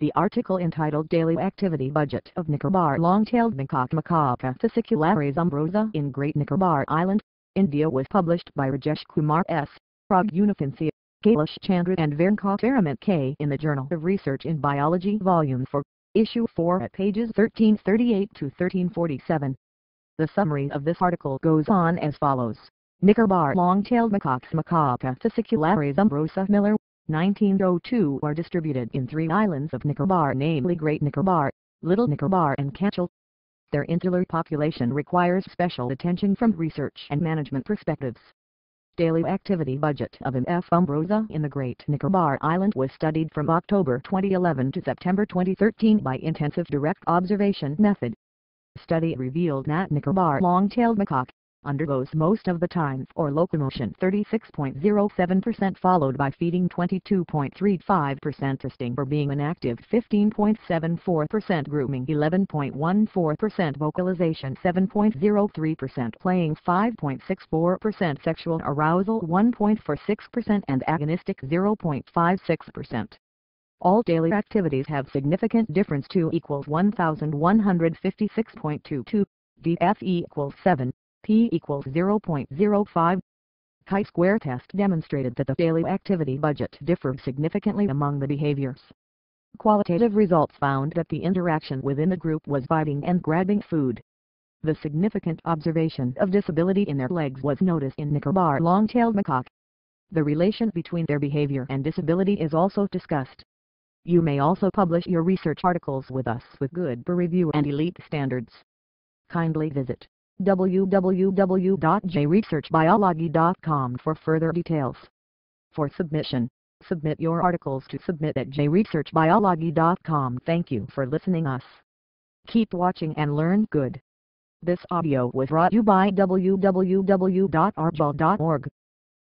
The article entitled Daily Activity Budget of Nicobar Long-tailed Macaque Macaca fascicularis umbrosa in Great Nicobar Island, India was published by Rajesh Kumar S, Raghunathan C, Kailash Chandra and Venkataraman K in the Journal of Research in Biology Volume 4, Issue 4 at pages 1338 to 1347. The summary of this article goes on as follows. Nicobar long-tailed macaques Macaca fascicularis umbrosa Miller, 1902 are distributed in three islands of Nicobar, namely Great Nicobar, Little Nicobar and Katchal. Their insular population requires special attention from research and management perspectives. Daily activity budget of MF umbrosa in the Great Nicobar Island was studied from October 2011 to September 2013 by intensive direct observation method. Study revealed that Nicobar long-tailed macaque undergoes most of the time for locomotion 36.07%, followed by feeding 22.35%, resting or being inactive 15.74%, grooming 11.14%, vocalization 7.03%, playing 5.64%, sexual arousal 1.46% and agonistic 0.56%. All daily activities have significant difference. 2 equals 1156.22, DF equals 7. P equals 0.05. Chi-square test demonstrated that the daily activity budget differed significantly among the behaviors. Qualitative results found that the interaction within the group was biting and grabbing food. The significant observation of disability in their legs was noticed in Nicobar long-tailed macaque. The relation between their behavior and disability is also discussed. You may also publish your research articles with us with good peer review and elite standards. Kindly visit www.jresearchbiology.com for further details. For submission, submit your articles to submit@jresearchbiology.com. Thank you for listening us. Keep watching and learn good. This audio was brought you by www.rjbal.org.